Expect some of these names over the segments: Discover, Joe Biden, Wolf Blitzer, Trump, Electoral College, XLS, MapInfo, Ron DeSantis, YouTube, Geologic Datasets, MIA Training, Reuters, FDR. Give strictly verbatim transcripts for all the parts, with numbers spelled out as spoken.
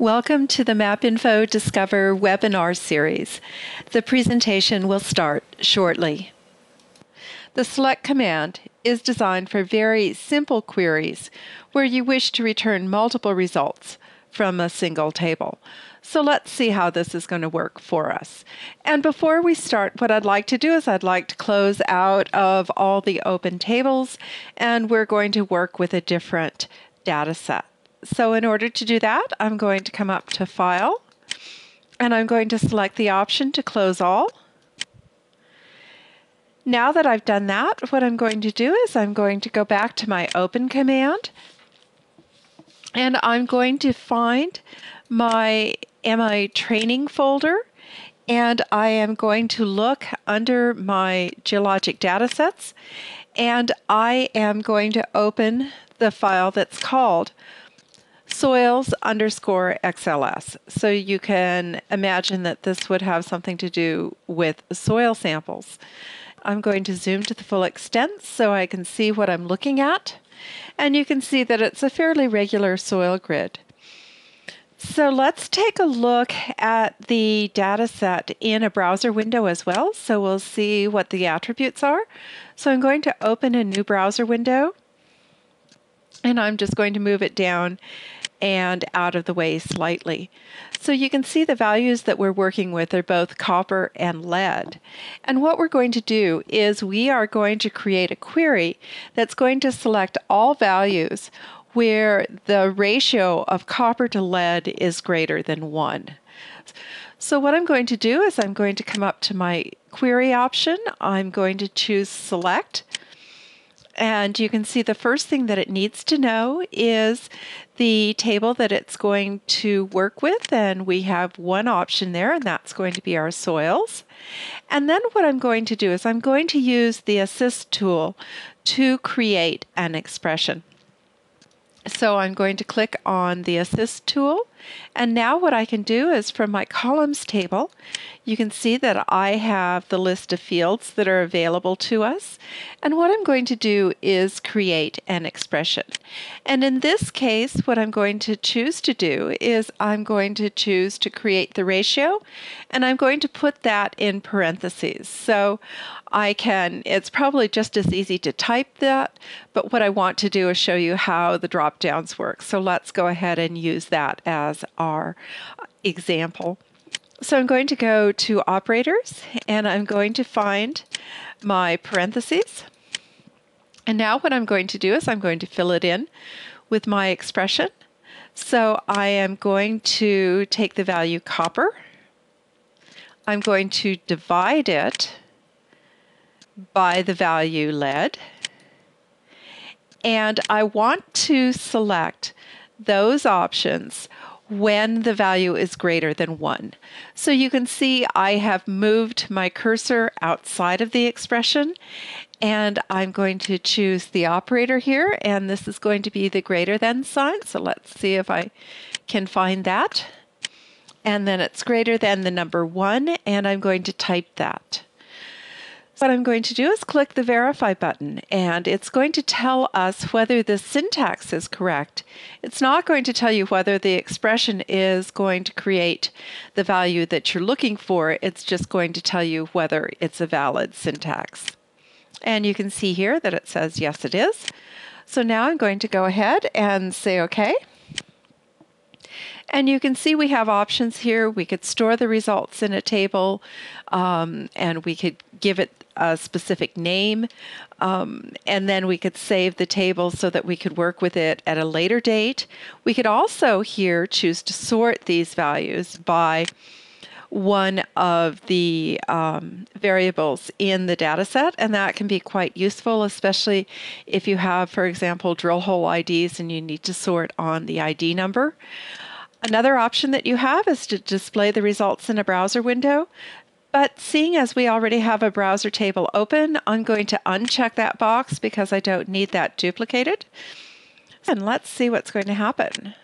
Welcome to the MapInfo Discover webinar series. The presentation will start shortly. The select command is designed for very simple queries where you wish to return multiple results from a single table. So let's see how this is going to work for us. And before we start, what I'd like to do is I'd like to close out of all the open tables, and we're going to work with a different data set. So in order to do that, I'm going to come up to File, and I'm going to select the option to close all. Now that I've done that, what I'm going to do is I'm going to go back to my Open command, and I'm going to find my M I A Training folder, and I am going to look under my Geologic Datasets, and I am going to open the file that's called Soils underscore X L S. So you can imagine that this would have something to do with soil samples. I'm going to zoom to the full extent so I can see what I'm looking at. And you can see that it's a fairly regular soil grid. So let's take a look at the data set in a browser window as well. So we'll see what the attributes are. So I'm going to open a new browser window, and I'm just going to move it down and out of the way slightly. So you can see the values that we're working with are both copper and lead. And what we're going to do is we are going to create a query that's going to select all values where the ratio of copper to lead is greater than one. So what I'm going to do is I'm going to come up to my query option. I'm going to choose Select. And you can see the first thing that it needs to know is the table that it's going to work with, and we have one option there, and that's going to be our soils. And then what I'm going to do is I'm going to use the assist tool to create an expression. So I'm going to click on the assist tool, and now what I can do is from my columns table, you can see that I have the list of fields that are available to us, and what I'm going to do is create an expression. And in this case, what I'm going to choose to do is I'm going to choose to create the ratio, and I'm going to put that in parentheses. So I can, it's probably just as easy to type that, but what I want to do is show you how the drop downs work. So let's go ahead and use that as our example. So I'm going to go to operators, and I'm going to find my parentheses. And now what I'm going to do is I'm going to fill it in with my expression. So I am going to take the value copper. I'm going to divide it by the value lead, and I want to select those options when the value is greater than one. So you can see I have moved my cursor outside of the expression, and I'm going to choose the operator here, and this is going to be the greater than sign. So let's see if I can find that. And then it's greater than the number one, and I'm going to type that. What I'm going to do is click the verify button, and it's going to tell us whether the syntax is correct. It's not going to tell you whether the expression is going to create the value that you're looking for. It's just going to tell you whether it's a valid syntax. And you can see here that it says yes, it is. So now I'm going to go ahead and say okay. And you can see we have options here. We could store the results in a table, um, and we could give it a specific name, um, and then we could save the table so that we could work with it at a later date. We could also here choose to sort these values by one of the um, variables in the data set, and that can be quite useful, especially if you have, for example, drill hole I Ds and you need to sort on the I D number. Another option that you have is to display the results in a browser window, but seeing as we already have a browser table open, I'm going to uncheck that box because I don't need that duplicated. And let's see what's going to happen.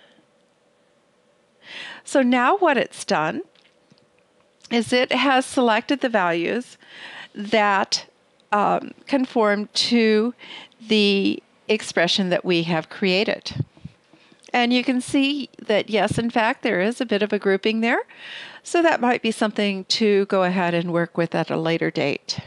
So now what it's done is it has selected the values that um, conform to the expression that we have created. And you can see that, yes, in fact, there is a bit of a grouping there. So that might be something to go ahead and work with at a later date.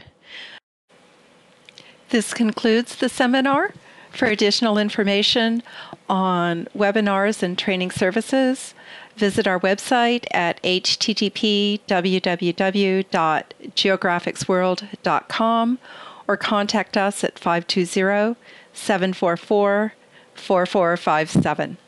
This concludes the seminar. For additional information on webinars and training services, visit our website at h t t p w w w dot geographics world dot com or contact us at five two zero, seven four four, four four five seven.